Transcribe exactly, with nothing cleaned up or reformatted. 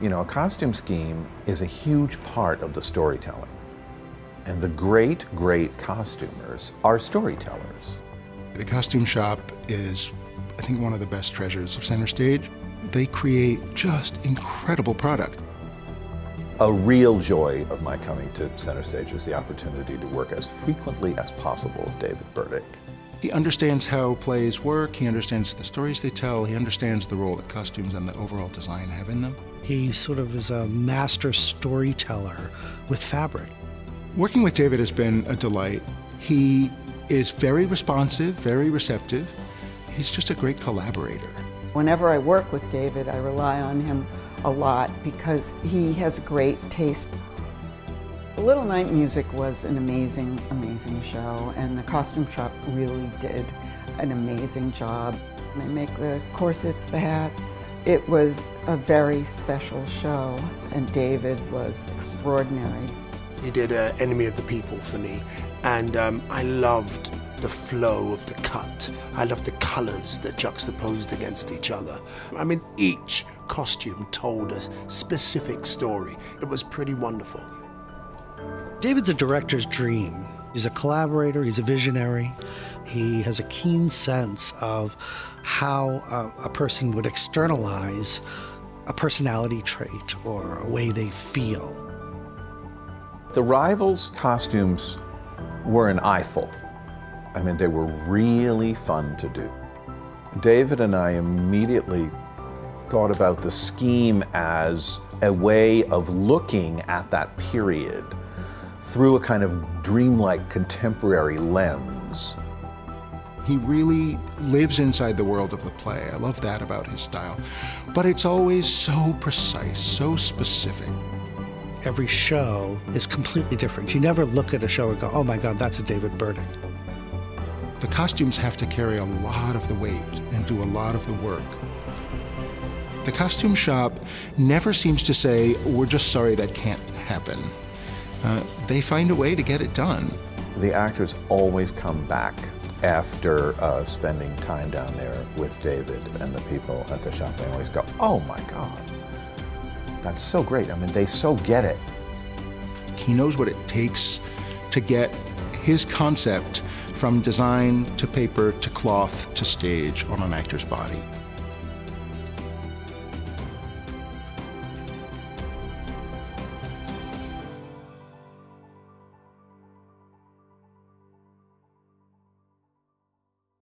You know, a costume scheme is a huge part of the storytelling. And the great, great costumers are storytellers. The costume shop is, I think, one of the best treasures of Center Stage. They create just incredible product. A real joy of my coming to Center Stage is the opportunity to work as frequently as possible with David Burdick. He understands how plays work, he understands the stories they tell, he understands the role that costumes and the overall design have in them. He sort of is a master storyteller with fabric. Working with David has been a delight. He is very responsive, very receptive. He's just a great collaborator. Whenever I work with David, I rely on him a lot because he has great taste. A Little Night Music was an amazing, amazing show, and the costume shop really did an amazing job. They make the corsets, the hats. It was a very special show, and David was extraordinary. He did uh, Enemy of the People for me, and um, I loved the flow of the cut. I loved the colors that juxtaposed against each other. I mean, each costume told a specific story. It was pretty wonderful. David's a director's dream. He's a collaborator, he's a visionary. He has a keen sense of how a, a person would externalize a personality trait or a way they feel. The Rivals costumes were an eyeful. I mean, they were really fun to do. David and I immediately thought about the scheme as a way of looking at that period through a kind of dreamlike contemporary lens. He really lives inside the world of the play. I love that about his style. But it's always so precise, so specific. Every show is completely different. You never look at a show and go, oh my God, that's a David Burdick. The costumes have to carry a lot of the weight and do a lot of the work. The costume shop never seems to say, we're just sorry that can't happen. Uh, they find a way to get it done. The actors always come back after uh, spending time down there with David and the people at the shop. They always go, oh my God, that's so great. I mean, they so get it. He knows what it takes to get his concept from design to paper to cloth to stage on an actor's body.